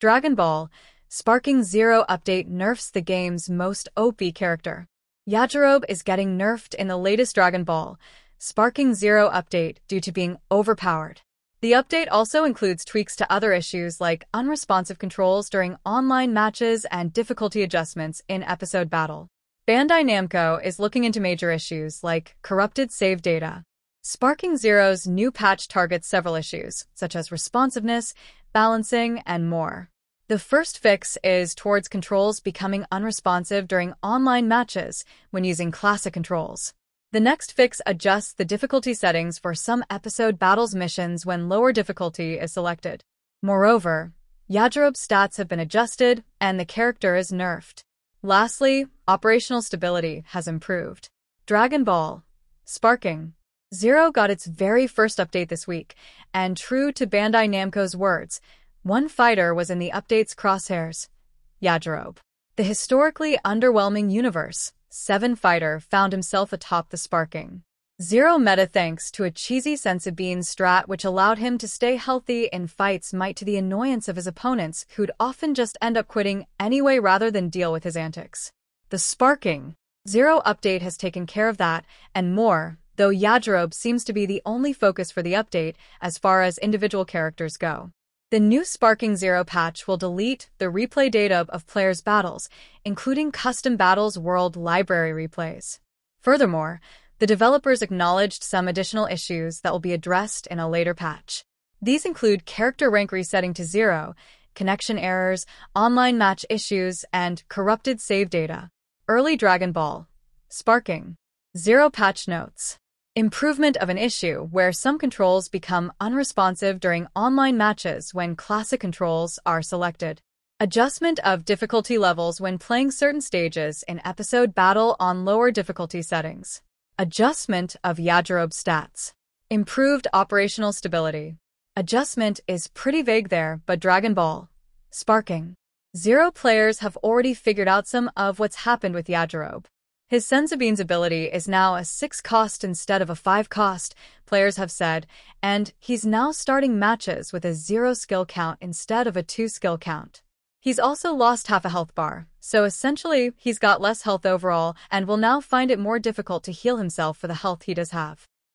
Dragon Ball: Sparking Zero update nerfs the game's most OP character. Yajirobe is getting nerfed in the latest Dragon Ball: Sparking Zero update due to being overpowered. The update also includes tweaks to other issues like unresponsive controls during online matches and difficulty adjustments in episode battle. Bandai Namco is looking into major issues like corrupted save data. Sparking Zero's new patch targets several issues, such as responsiveness, balancing, and more. The first fix is towards controls becoming unresponsive during online matches when using classic controls. The next fix adjusts the difficulty settings for some episode battles missions when lower difficulty is selected. Moreover, Yajirobe's stats have been adjusted and the character is nerfed. Lastly, operational stability has improved. Dragon Ball: Sparking Zero got its very first update this week, and true to Bandai Namco's words, one fighter was in the update's crosshairs: Yajirobe. The historically underwhelming Universe 7 fighter found himself atop the Sparking Zero meta thanks to a cheesy Sensu Bean strat which allowed him to stay healthy in fights, might to the annoyance of his opponents, who'd often just end up quitting anyway rather than deal with his antics. The Sparking Zero update has taken care of that and more, though Yajirobe seems to be the only focus for the update as far as individual characters go. The new Sparking Zero patch will delete the replay data of players' battles, including custom battles world library replays. Furthermore, the developers acknowledged some additional issues that will be addressed in a later patch. These include character rank resetting to 0, connection errors, online match issues, and corrupted save data. Early Dragon Ball: Sparking Zero patch notes. Improvement of an issue where some controls become unresponsive during online matches when classic controls are selected. Adjustment of difficulty levels when playing certain stages in episode battle on lower difficulty settings. Adjustment of Yajirobe's stats. Improved operational stability. Adjustment is pretty vague there, but Dragon Ball: Sparking Zero players have already figured out some of what's happened with Yajirobe. His Sensu Bean's ability is now a 6-cost instead of a 5-cost, players have said, and he's now starting matches with a 0 skill count instead of a 2 skill count. He's also lost half a health bar, so essentially he's got less health overall and will now find it more difficult to heal himself for the health he does have.